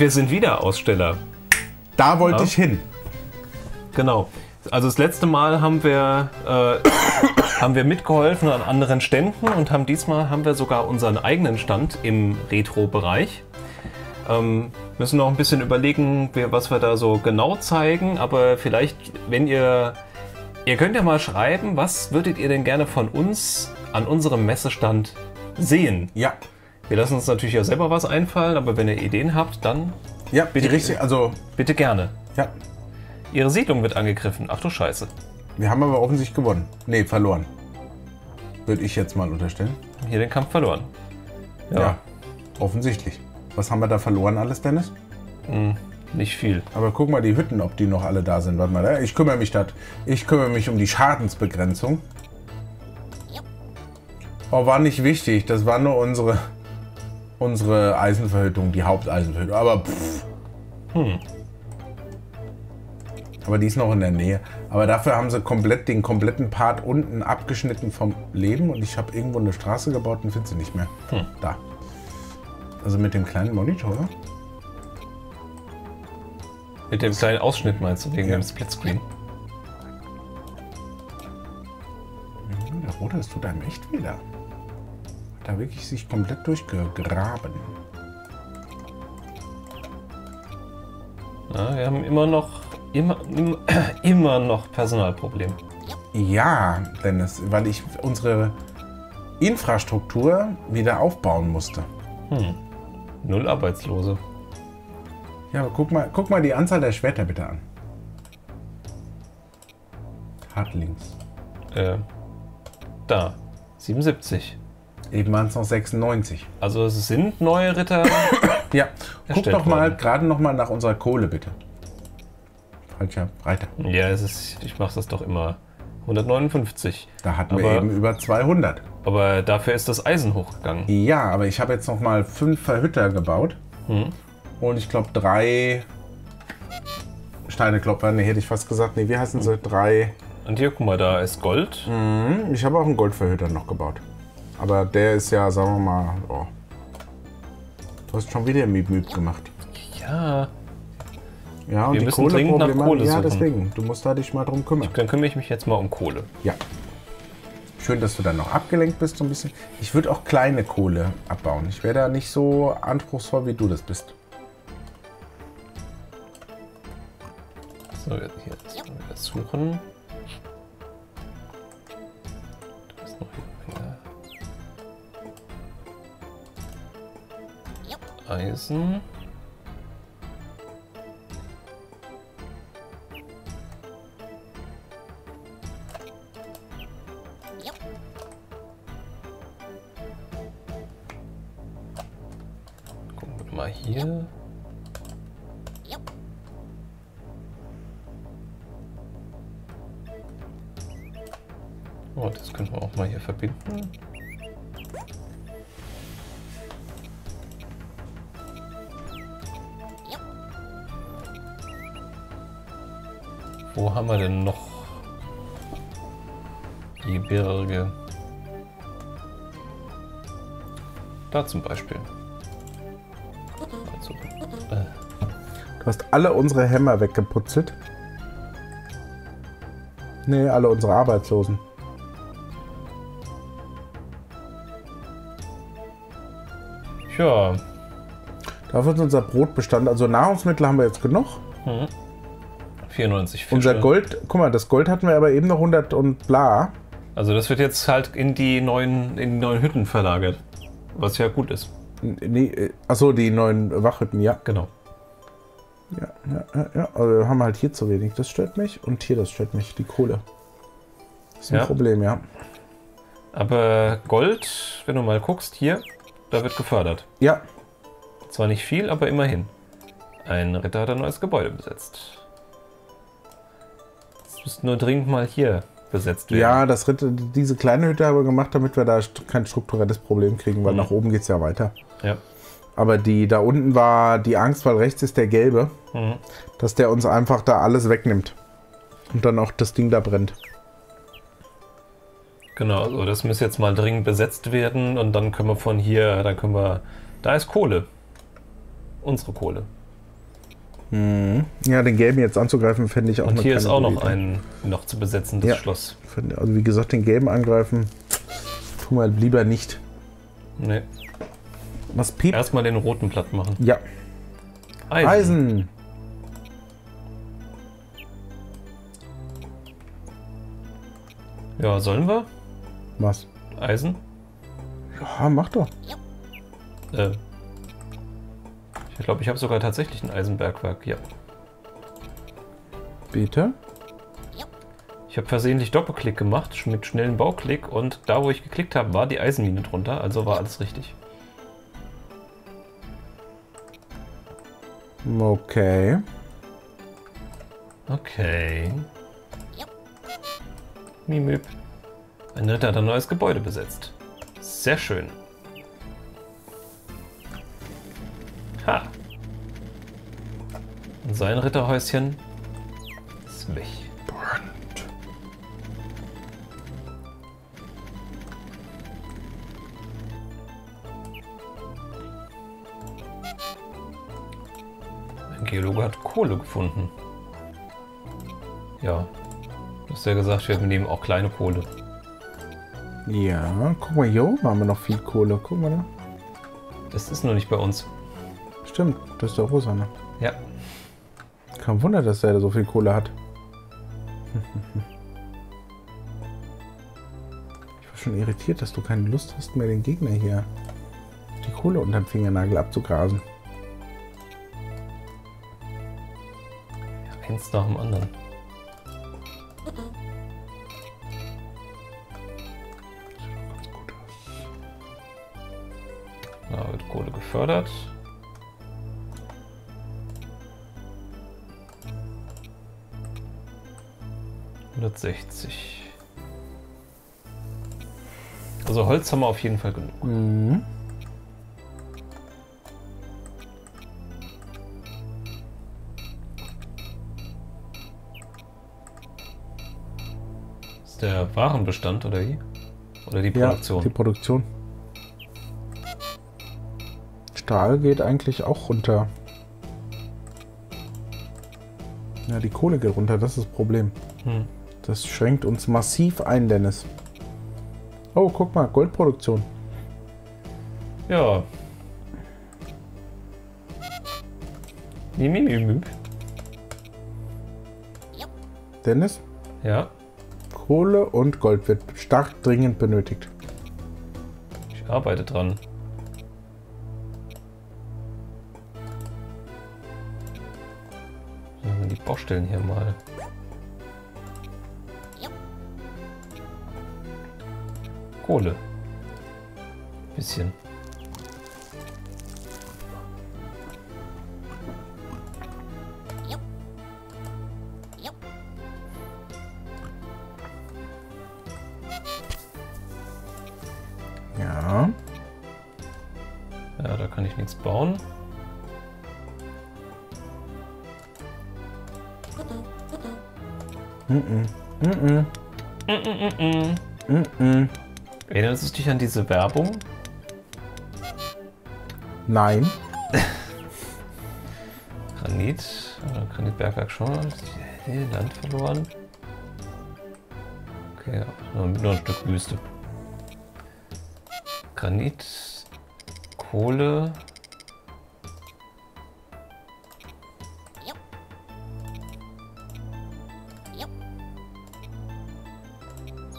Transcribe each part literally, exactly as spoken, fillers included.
Und wir sind wieder Aussteller. Da wollte ja. ich hin. Genau. Also das letzte Mal haben wir, äh, haben wir mitgeholfen an anderen Ständen und haben diesmal haben wir sogar unseren eigenen Stand im Retro-Bereich. Ähm, müssen noch ein bisschen überlegen, was wir da so genau zeigen, aber vielleicht, wenn ihr... Ihr könnt ja mal schreiben, was würdet ihr denn gerne von uns an unserem Messestand sehen? Ja. Wir lassen uns natürlich ja selber was einfallen, aber wenn ihr Ideen habt, dann ja, bitte, richtig, also bitte gerne. Ja. Ihre Siedlung wird angegriffen. Ach du Scheiße. Wir haben aber offensichtlich gewonnen. Nee, verloren. Würde ich jetzt mal unterstellen. Hier den Kampf verloren. Ja. Ja, offensichtlich. Was haben wir da verloren alles, Dennis? Hm. Nicht viel. Aber guck mal die Hütten, ob die noch alle da sind. Warte mal, ich kümmere mich, dat, ich kümmere mich um die Schadensbegrenzung. Oh, war nicht wichtig. Das war nur unsere, unsere Eisenverhüttung, die Haupteisenverhüttung. Aber pff. Hm. Aber die ist noch in der Nähe. Aber dafür haben sie komplett den kompletten Part unten abgeschnitten vom Leben. Und ich habe irgendwo eine Straße gebaut und finde sie nicht mehr. Hm. Da. Also mit dem kleinen Monitor. Mit dem kleinen Ausschnitt meinst du, wegen ja. dem Splitscreen? Der Rote, das tut einem echt weh da. Hat da wirklich sich komplett durchgegraben. Na, wir haben immer noch, immer, immer, immer noch Personalprobleme. Ja, Dennis, weil ich unsere Infrastruktur wieder aufbauen musste. Hm. Null Arbeitslose. Ja, aber guck mal, guck mal die Anzahl der Schwerter bitte an. Hart links. Äh, da. siebenundsiebzig. Eben waren es noch sechsundneunzig. Also es sind neue Ritter. Ja, guck doch mal, gerade noch mal nach unserer Kohle bitte. Falscher Reiter. Ja, es ist, ich mache das doch immer. hundertneunundfünfzig. Da hatten aber, wir eben über zweihundert. Aber dafür ist das Eisen hochgegangen. Ja, aber ich habe jetzt noch mal fünf Verhütter gebaut. Hm. Und ich glaube, drei Steineklopfer, ne, hätte ich fast gesagt. Ne, wie heißen sie? Drei. Und hier, guck mal, da ist Gold. Mhm, ich habe auch einen Goldverhüter noch gebaut. Aber der ist ja, sagen wir mal, oh. Du hast schon wieder Miep-Miep gemacht. Ja. Ja, und wir die müssen Kohle dringend nach Kohle suchen. Ja, deswegen. Du musst da dich mal drum kümmern. Ich, dann kümmere ich mich jetzt mal um Kohle. Ja. Schön, dass du dann noch abgelenkt bist so ein bisschen. Ich würde auch kleine Kohle abbauen. Ich wäre da nicht so anspruchsvoll, wie du das bist. So, jetzt hier wieder suchen. Da ist noch hier eine Eisen. Gucken wir mal hier. Oh, das können wir auch mal hier verbinden. Wo haben wir denn noch die Berge? Da zum Beispiel. Also, äh. Du hast alle unsere Hämmer weggeputzelt. Nee, alle unsere Arbeitslosen. Ja. Dafür ist unser Brotbestand, also Nahrungsmittel haben wir jetzt genug. Hm. vierundneunzig Fische. Unser Gold, guck mal, das Gold hatten wir aber eben noch hundert und bla. Also das wird jetzt halt in die neuen, in die neuen Hütten verlagert, was ja gut ist. Nee, achso, die neuen Wachhütten, ja. Genau. Ja, ja, ja, aber wir haben halt hier zu wenig, das stört mich. Und hier, das stört mich, die Kohle. Das ist ein ja. Problem, ja. Aber Gold, wenn du mal guckst, hier... Da wird gefördert. Ja. Zwar nicht viel, aber immerhin. Ein Ritter hat ein neues Gebäude besetzt. Das müsste nur dringend mal hier besetzt werden. Ja, das Ritter, diese kleine Hütte haben wir gemacht, damit wir da kein strukturelles Problem kriegen, weil mhm. nach oben geht es ja weiter. Ja. Aber die da unten war die Angst, weil rechts ist der Gelbe, mhm. dass der uns einfach da alles wegnimmt. Und dann auch das Ding da brennt. Genau, also das muss jetzt mal dringend besetzt werden und dann können wir von hier, dann können wir, da ist Kohle, unsere Kohle. Mhm. Ja, den gelben jetzt anzugreifen, finde ich auch eine Und hier ist auch noch ein noch zu besetzendes ja. Schloss. Also wie gesagt, den gelben angreifen, tun wir lieber nicht. Nee. Was piept? Erstmal den roten platt machen. Ja. Eisen. Eisen. Ja, sollen wir? Was? Eisen? Ja, mach doch. Äh. Ich glaube, ich habe sogar tatsächlich ein Eisenbergwerk, ja. Bitte? Ich habe versehentlich Doppelklick gemacht, mit schnellem Bauklick, und da, wo ich geklickt habe, war die Eisenmine drunter, also war alles richtig. Okay. Okay. Mimüb. Ein Ritter hat ein neues Gebäude besetzt. Sehr schön. Ha! Und sein Ritterhäuschen ist weg. Brand. Ein Geologe hat Kohle gefunden. Ja. Du hast ja gesagt, wir nehmen auch kleine Kohle. Ja, guck mal, hier oben haben wir noch viel Kohle. Guck mal da. Das ist noch nicht bei uns. Stimmt, das ist der rosa, ne? Ja. Kein Wunder, dass der so viel Kohle hat. Ich war schon irritiert, dass du keine Lust hast, mehr den Gegner hier die Kohle unter dem Fingernagel abzugrasen. Ja, eins nach dem anderen. Da wird Kohle gefördert. hundertsechzig. Also Holz haben wir auf jeden Fall genug. Mhm. Ist der Warenbestand oder wie? Oder die Produktion? Ja, die Produktion. Stahl geht eigentlich auch runter. Ja, die Kohle geht runter, das ist das Problem. Hm. Das schränkt uns massiv ein, Dennis. Oh, guck mal, Goldproduktion. Ja. Dennis? Ja? Kohle und Gold wird stark dringend benötigt. Ich arbeite dran. Die Baustellen hier mal. Kohle. Bisschen. Ja. Ja, da kann ich nichts bauen. Mm-mm. Mm-mm. Mm-mm. Mm-mm. Erinnerst du dich an diese Werbung? Nein. Granit, äh, Granitbergwerk schon. Land verloren. Okay, nur, nur ein Stück Wüste. Granit, Kohle.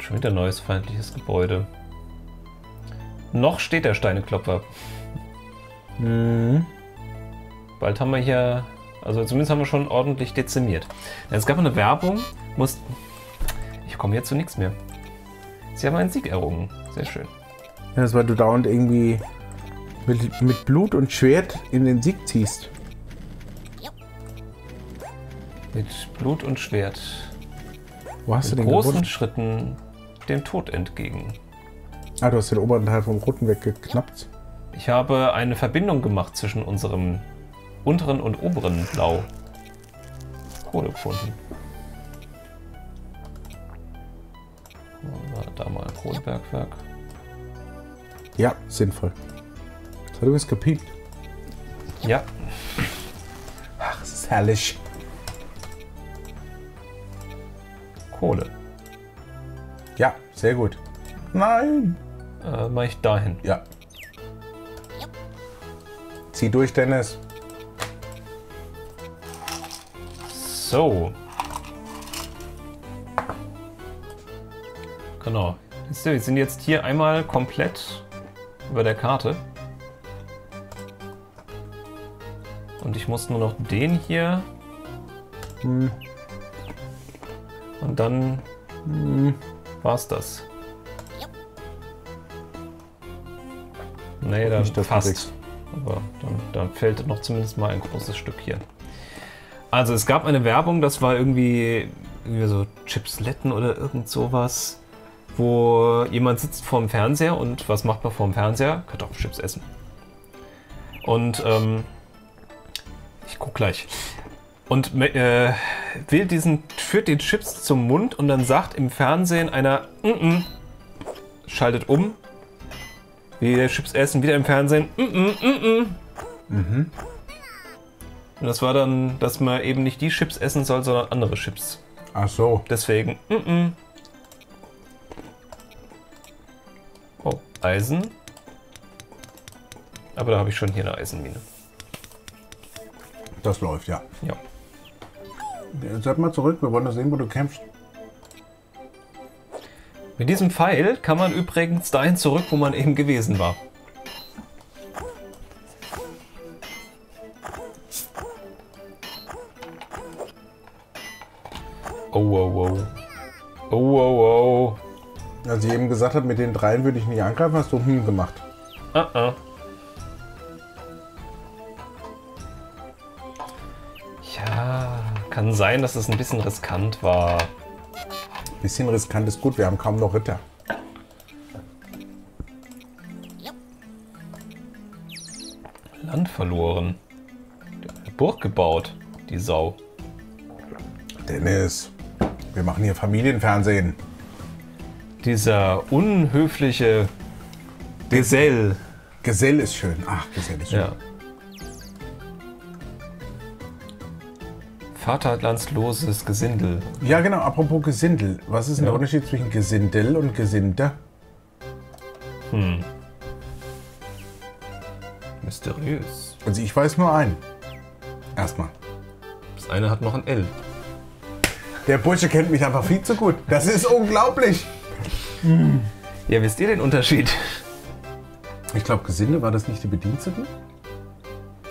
Schon wieder neues feindliches Gebäude. Noch steht der Steineklopfer. Mhm. Bald haben wir hier, also zumindest haben wir schon ordentlich dezimiert. Es gab eine Werbung, muss. Ich komme jetzt zu nichts mehr. Sie haben einen Sieg errungen. Sehr schön. Ja, das war, du dauernd irgendwie mit, mit Blut und Schwert in den Sieg ziehst. Mit Blut und Schwert. Wo hast mit du den großen gewonnen? Schritten dem Tod entgegen. Ah, du hast den oberen Teil vom Roten weggeknappt. Ich habe eine Verbindung gemacht zwischen unserem unteren und oberen Blau. Kohle gefunden. Da mal ein Kohlebergwerk. Ja, sinnvoll. Das hat übrigens gepiept. Ja. Ach, es ist Herrlich. Kohle. Ja, sehr gut. Nein. Äh, mach ich dahin. Ja. Zieh durch, Dennis. So. Genau. Wir sind jetzt hier einmal komplett über der Karte. Und ich muss nur noch den hier. Hm. Und dann hm, war's das. Nee, dann passt. Aber dann, dann fällt noch zumindest mal ein großes Stück hier. Also es gab eine Werbung, das war irgendwie, irgendwie so Chipsletten oder irgend sowas, wo jemand sitzt vorm Fernseher und was macht man vorm Fernseher? Kartoffelchips essen. Und ähm, ich guck gleich. Und äh, will diesen, führt die Chips zum Mund und dann sagt im Fernsehen einer, mm -mm, schaltet um, wieder Chips essen, wieder im Fernsehen, mm -mm, mm -mm. Mhm. Und das war dann, dass man eben nicht die Chips essen soll, sondern andere Chips. Ach so. Deswegen, mm -mm. Oh, Eisen. Aber da habe ich schon hier eine Eisenmine. Das läuft, ja. Ja. Seid mal zurück, wir wollen das sehen, wo du kämpfst. Mit diesem Pfeil kann man übrigens dahin zurück, wo man eben gewesen war. Oh, oh, oh. Oh, oh, oh. Als ich eben gesagt habe, mit den dreien würde ich nicht angreifen, hast du hm gemacht. Ah, uh ah. -uh. Kann sein, dass es ein bisschen riskant war. Ein bisschen riskant ist gut, wir haben kaum noch Ritter. Land verloren. Eine Burg gebaut, die Sau. Dennis, wir machen hier Familienfernsehen. Dieser unhöfliche Gesell. Gesell ist schön. Ach, Gesell ist schön. Ja. Vaterlandsloses Gesindel. Ja, genau. Apropos Gesindel. Was ist denn ja. der Unterschied zwischen Gesindel und Gesinde? Hm. Mysteriös. Also ich weiß nur einen. Erstmal. Das eine hat noch ein L. Der Bursche kennt mich einfach viel zu gut. Das ist unglaublich. Hm. Ja, wisst ihr den Unterschied? Ich glaube, Gesinde war das nicht die Bediensteten.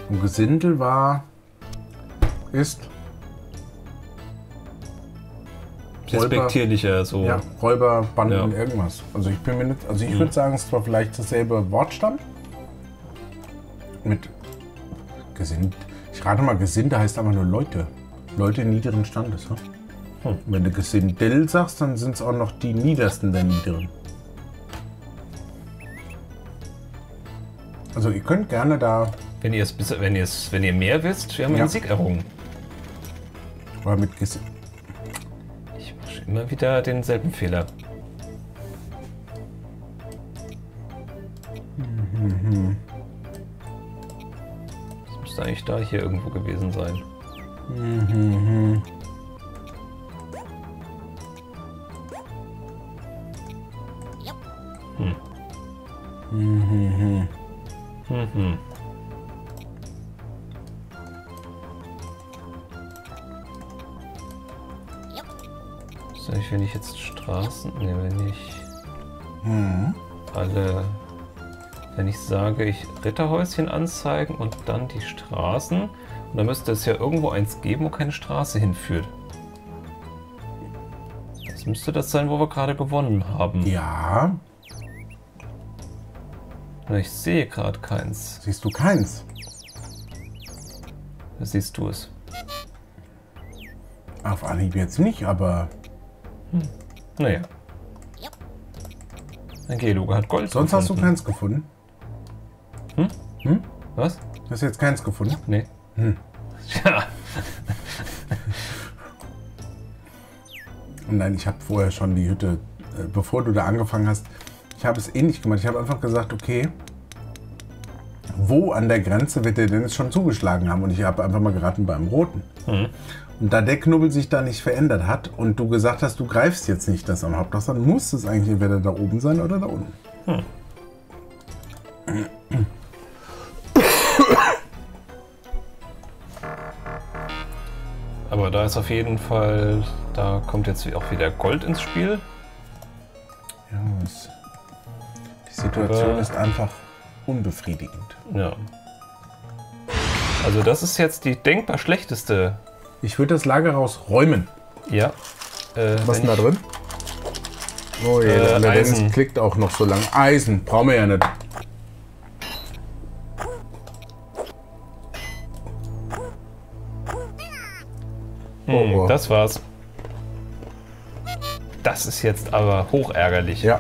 Und Gesindel war... ist... respektierlicher, so. Ja, Räuber, Banden, ja. irgendwas. Also ich bin mir nicht, also ich hm. würde sagen, es war vielleicht dasselbe Wortstamm. Mit Gesind. Ich rate mal, Gesinde heißt aber nur Leute. Leute niederen Standes. Ne? Hm. Wenn du Gesindel sagst, dann sind es auch noch die Niedersten der Niederen. Also ihr könnt gerne da... Wenn ihr es, wenn ihr es, wenn ihr mehr wisst, wir haben ja. einen Sieg errungen. Weil mit Gesinde... Immer wieder denselben Fehler. Mhm. Das müsste eigentlich da hier irgendwo gewesen sein. Mhm. Hm. Mhm. Mhm. Wenn ich jetzt Straßen nehme, wenn ich hm. alle, wenn ich sage, ich Ritterhäuschen anzeigen und dann die Straßen, und dann müsste es ja irgendwo eins geben, wo keine Straße hinführt. Das müsste das sein, wo wir gerade gewonnen haben. Ja. Na, ich sehe gerade keins. Siehst du keins? Da siehst du es. Auf Anhieb jetzt nicht, aber... Hm. Naja. Ein Geologe hat Gold Sonst gefunden. Hast du keins gefunden? Hm? Hm? Was? Hast du jetzt keins gefunden? Nee. Hm. Ja. Nein, ich habe vorher schon die Hütte, äh, bevor du da angefangen hast, ich habe es ähnlich gemacht. Ich habe einfach gesagt, okay, wo an der Grenze wird der denn jetzt schon zugeschlagen haben? Und ich habe einfach mal geraten beim Roten. Mhm. Und da der Knubbel sich da nicht verändert hat und du gesagt hast, du greifst jetzt nicht das am Hauptdach, dann muss es eigentlich entweder da oben sein oder da unten. Hm. Aber da ist auf jeden Fall, da kommt jetzt auch wieder Gold ins Spiel. Ja, das, die Situation Aber, ist einfach unbefriedigend. Ja. Also das ist jetzt die denkbar schlechteste. Ich würde das Lager rausräumen. Ja. Äh, Was ist denn da drin? Oh je, äh, der Eisen. Dennis klickt auch noch so lang. Eisen brauchen wir ja nicht. Hm, oh, oh. Das war's. Das ist jetzt aber hochärgerlich. Ja,